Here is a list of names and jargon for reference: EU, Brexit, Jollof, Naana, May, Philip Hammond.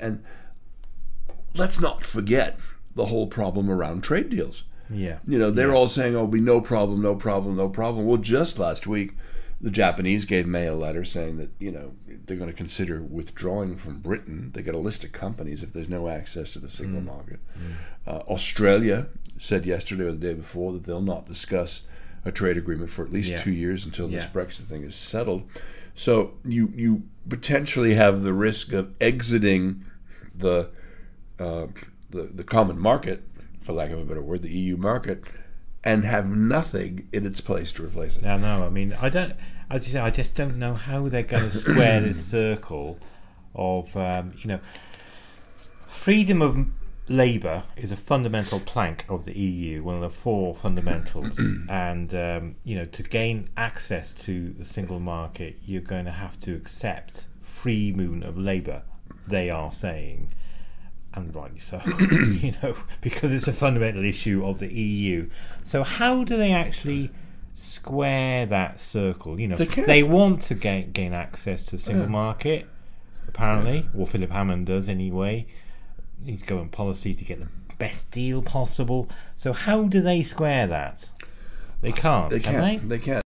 And let's not forget the whole problem around trade deals. Yeah. You know, they're all saying, oh, it'll be no problem, no problem, no problem. Well, just last week, the Japanese gave May a letter saying that, you know, they're going to consider withdrawing from Britain. They got a list of companies if there's no access to the single market. Australia said yesterday or the day before that they'll not discuss a trade agreement for at least 2 years until this Brexit thing is settled. So you potentially have the risk of exiting the common market, for lack of a better word, the EU market, and have nothing in its place to replace it. I know. I mean, I don't. As you say, I just don't know how they're going to square this circle of you know, freedom of labour is a fundamental plank of the EU, one of the four fundamentals. And you know, to gain access to the single market, you're going to have to accept free movement of labour, they are saying, and rightly so, you know, because it's a fundamental issue of the EU. So how do they actually square that circle? You know, they want to gain access to the single market, apparently, or Philip Hammond does anyway. He's going policy to get the best deal possible. So how do they square that? They can't. They can't. They can't.